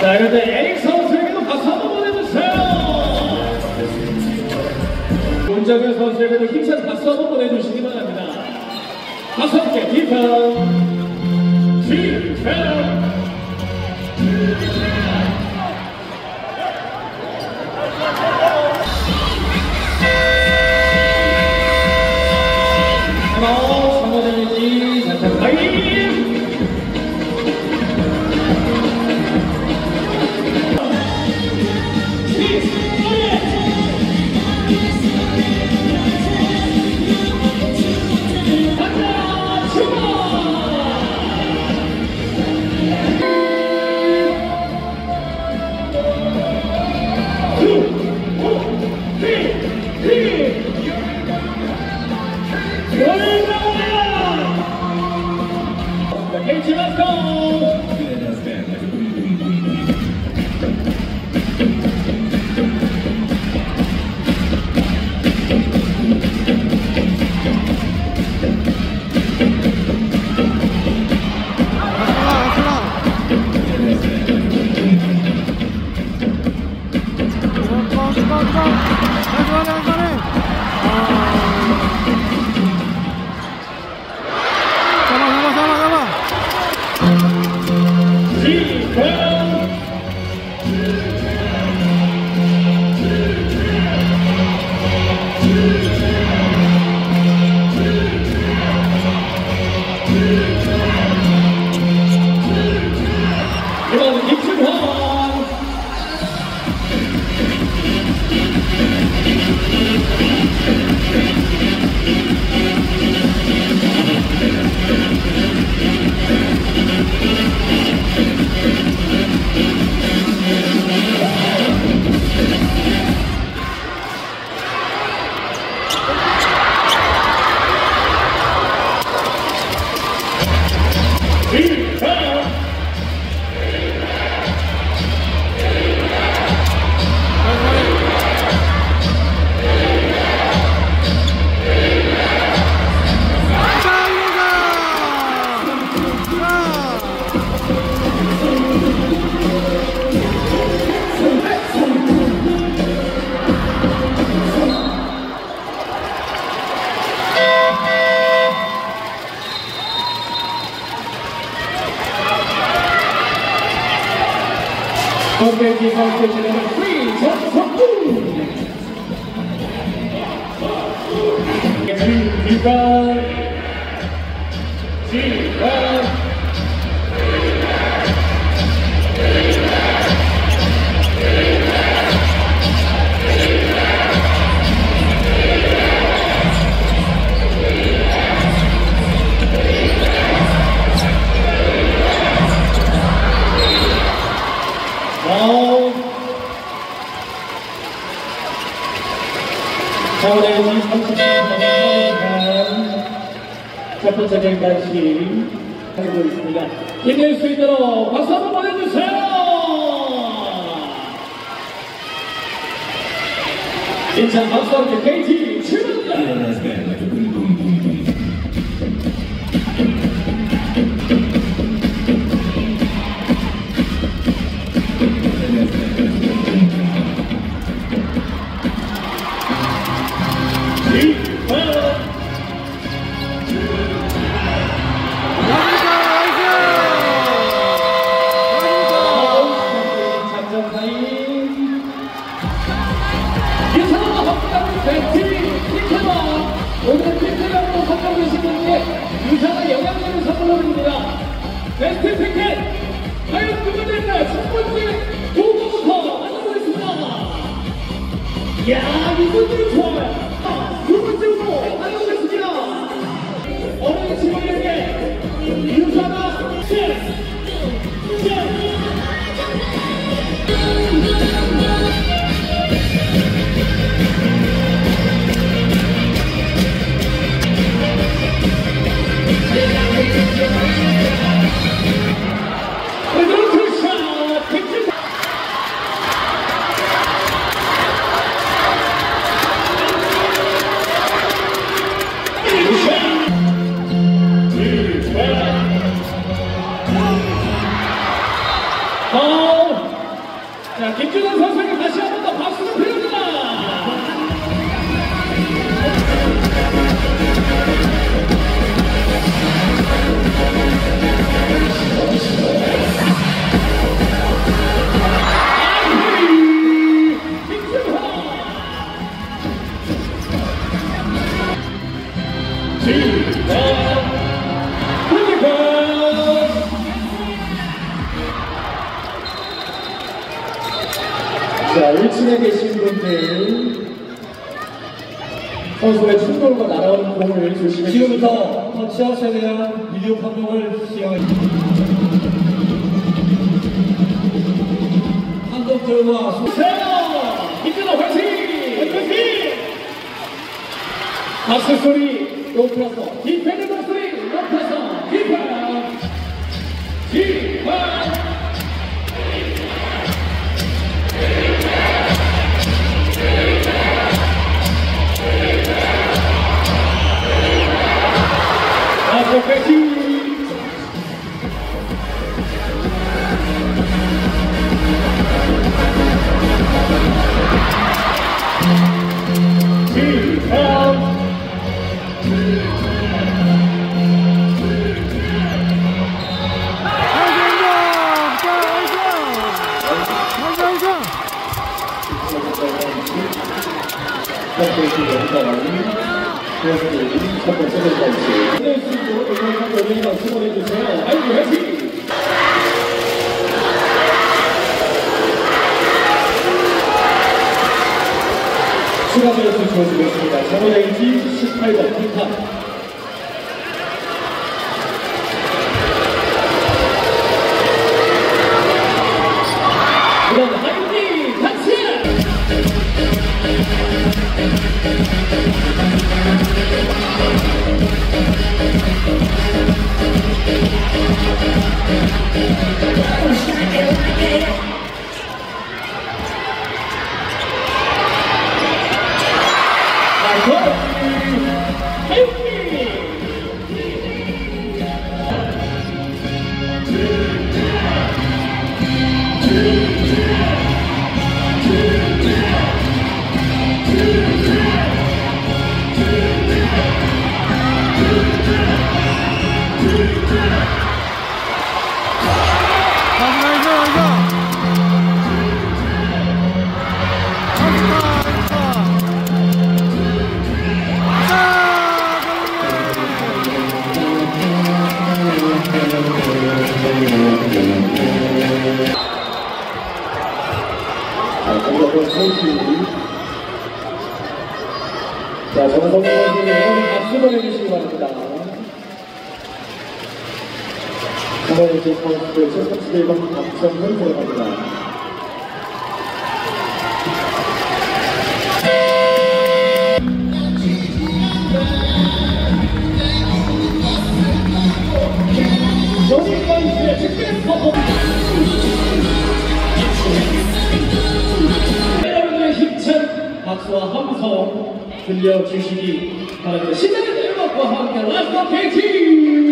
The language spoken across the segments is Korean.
자, 이럴 때 에릭 선수에게도 박수 한번 보내주세요. 문장현 선수에게도 힘찬 박수 한번 보내주시기 바랍니다. 박수 함께 디펜 선배님 선수들은 프리 전석구 첫 번째 경기까지 하고 있습니다. 힘낼 수 있도록 박수 한번 보내주세요. 인천 박수 함께 KT 출발합니다. 베스트 티켓! 과연 누가 될까요? 첫 번째 도구부터 만나보겠습니다! 이야, 이분들이 좋아요! 두 번째로 만나보겠습니다! 어느 직원에게 유사가 셋! 셋! 자, 김준호 선수에게 다시 한 번 더 박수를 드립니다. 자, 1층에 계신 분들 선수의 충돌과 날아오는 공을 조심해. 지금부터 터치아웃에 대한 비디오 판독을 시행하겠습니다. 한국 들과 세요! 이끌어 화이팅! 화이팅! 박수 소리 높여서 디펜드 소리 높여서 디펜! 추가 점수 주어지겠습니다. 전원행지 18번 핀탑 그럼 하윤기 같이! 자, 정성민 선수는 박수 보내주시기 바랍니다. 정성민 선수의 71번 박성훈 들어갑니다. 들려주시기 바랍니다. 시작의 음악과 함께 라스트 KT!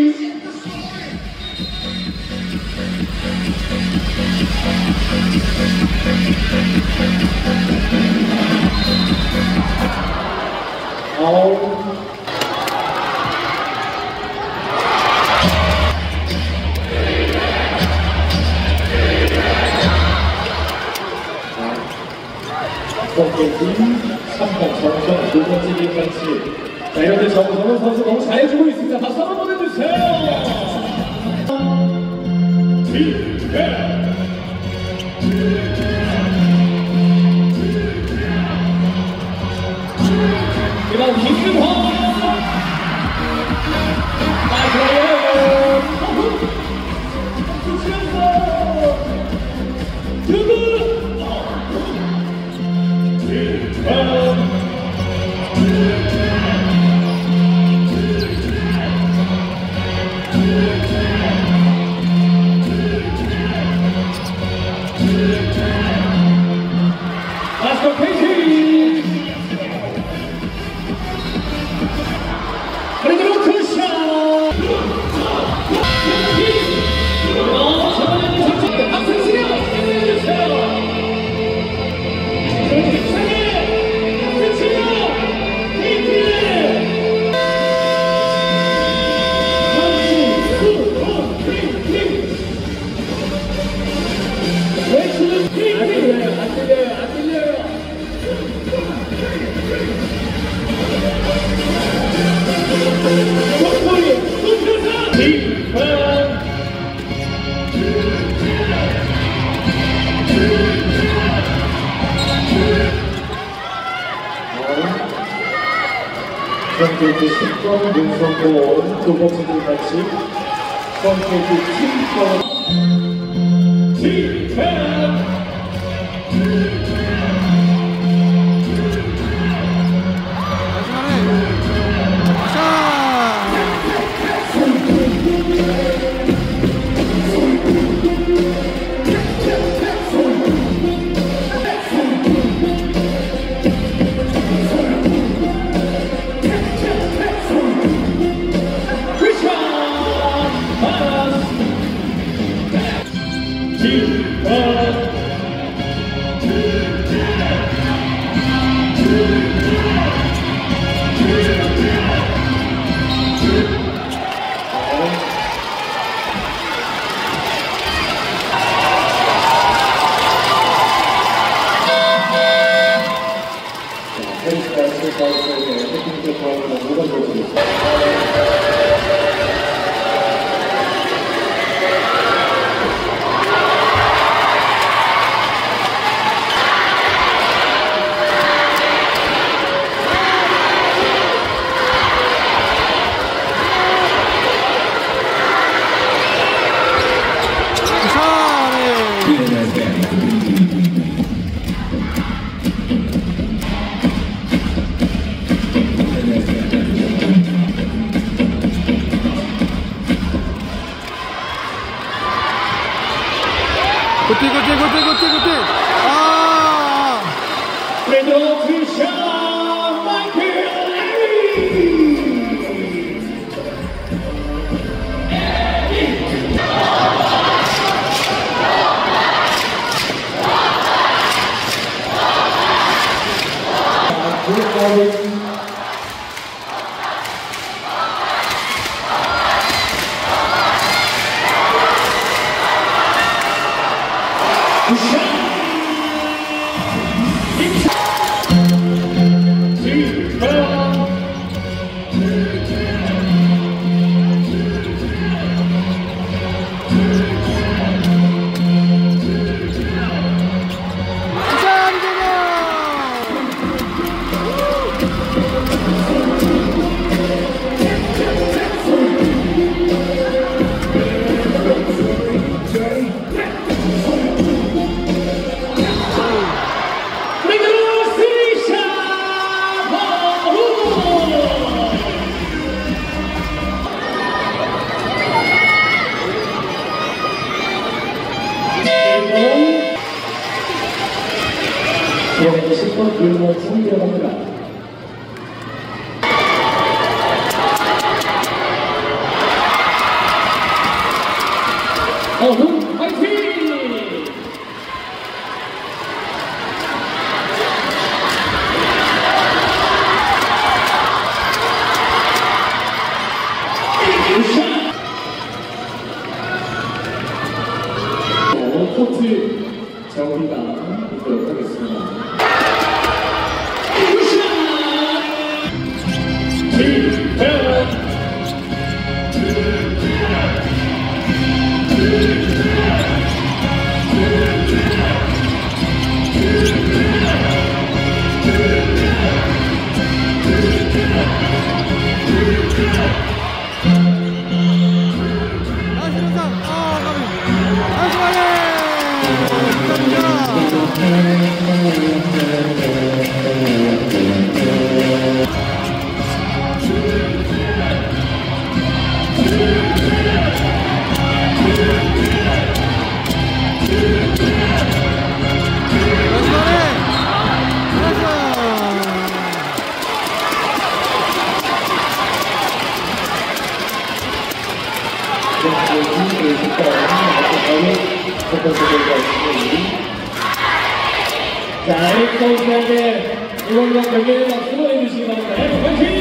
자, 이렇게 정성훈 선수 너무 잘해주고 있습니다. 박수 한번 보내주세요. 이번 김준호 그리고 쿠션! 전태기 신권, 윤성권 두 번째들 같이 전태기 신권 고띠 아 그래도 굿샷 마이클 에리 이번에도 10번 불모 승리를 합니다. 어흥 파이팅! 코트 정리가 있도록 하겠습니다. 자, 아이스 선수한테 응원과 경기를 박수 보내주시기 바랍니다. 화이팅!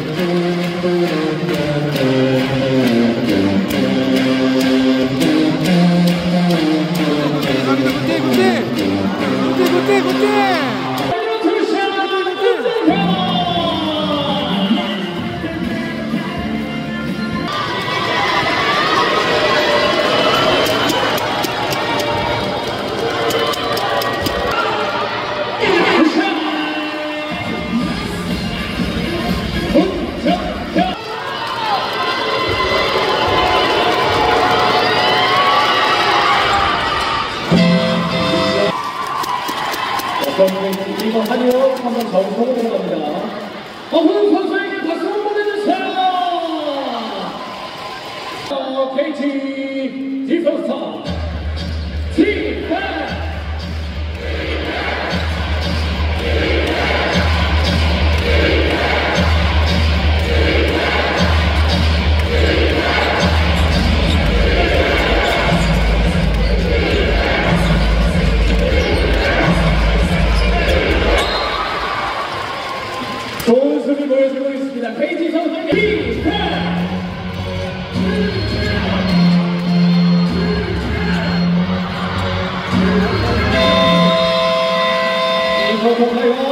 여기서 한이요 한번 더 성공해 갑니다. 허훈 선수에게 박수 한번 보내주세요. KT 디펜스 팀 좋은 수비 보여주고 있습니다. KT 선수의 이 선수가요.